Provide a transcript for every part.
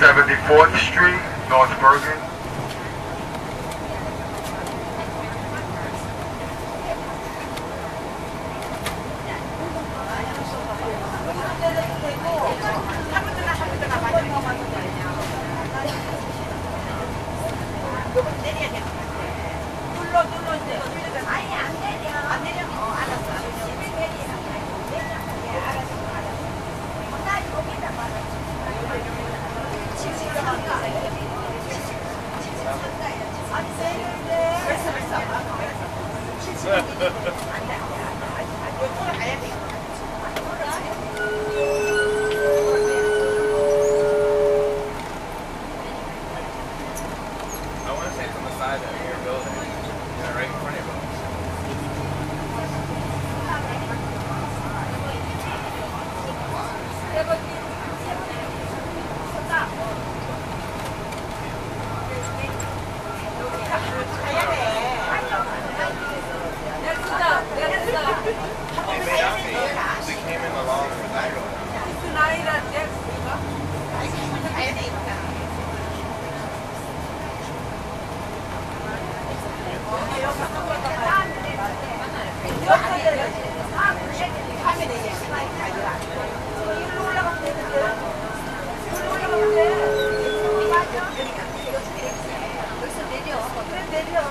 74th Street, North Bergen. 60th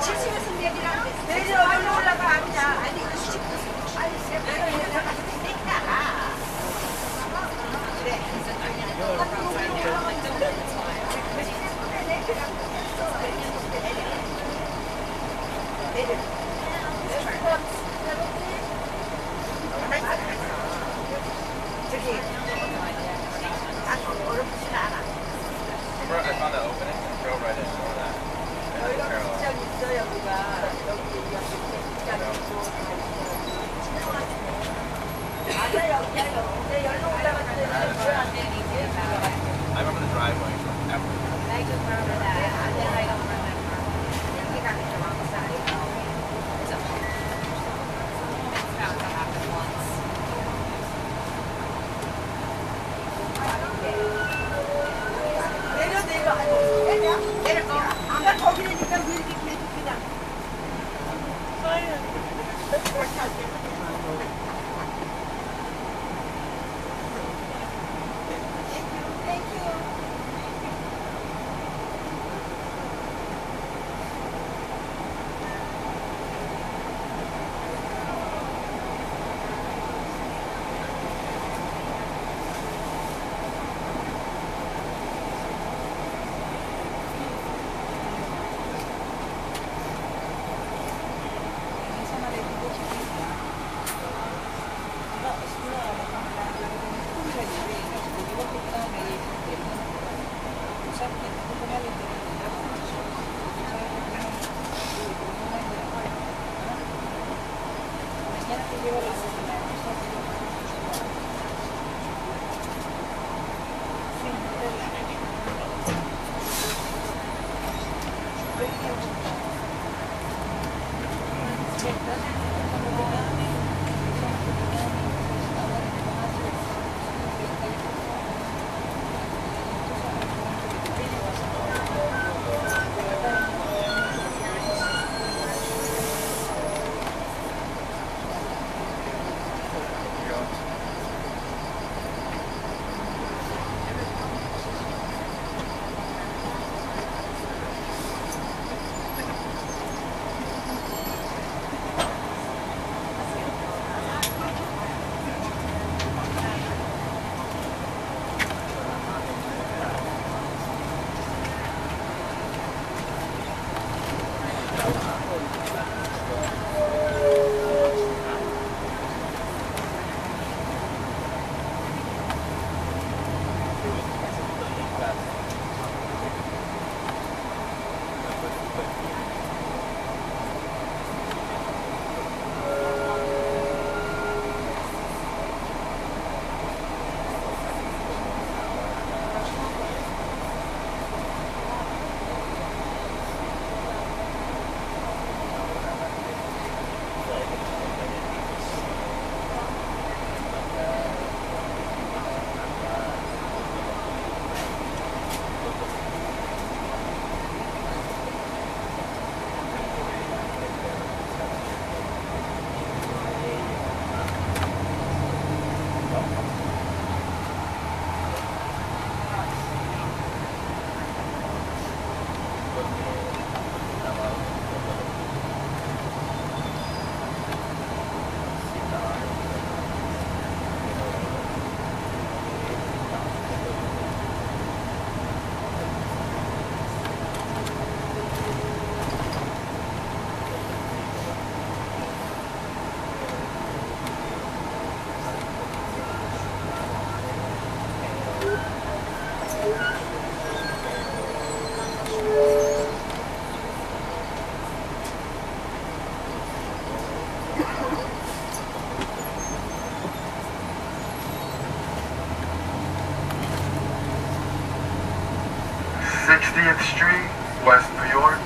Street, West New York.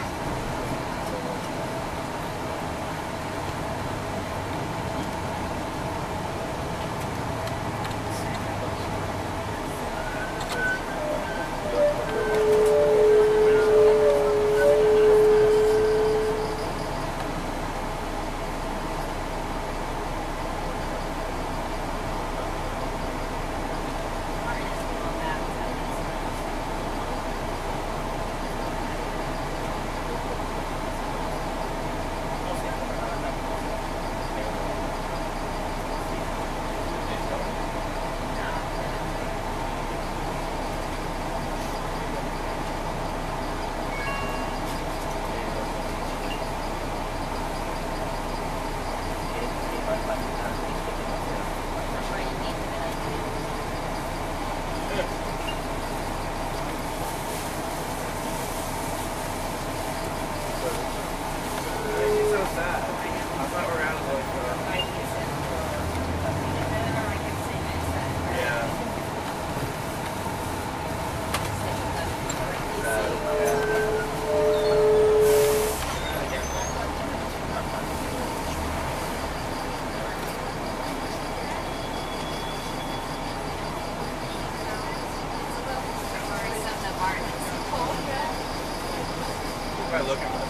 by looking for the car.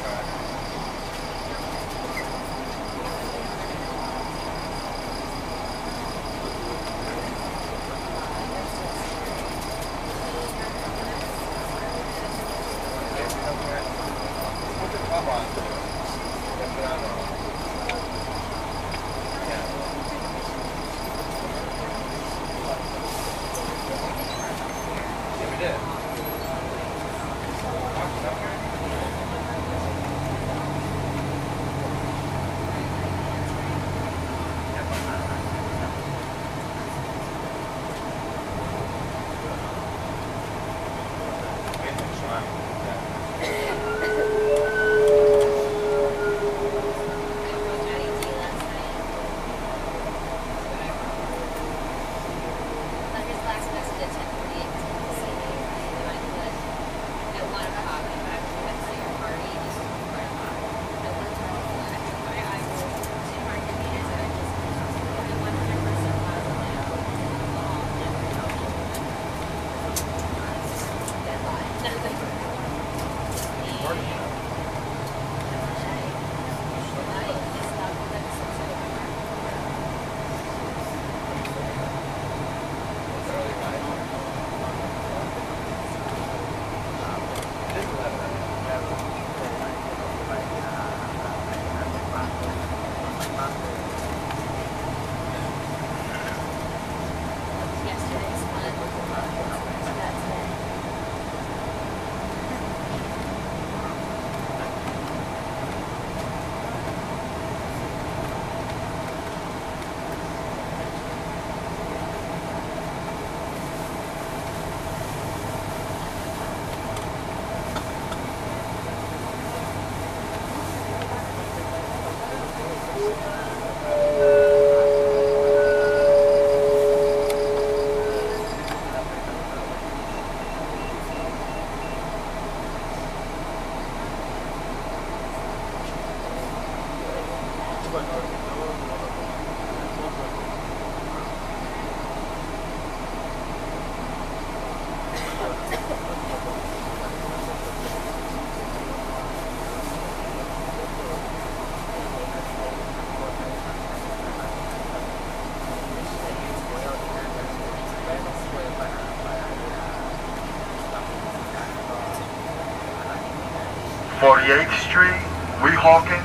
Hawkins.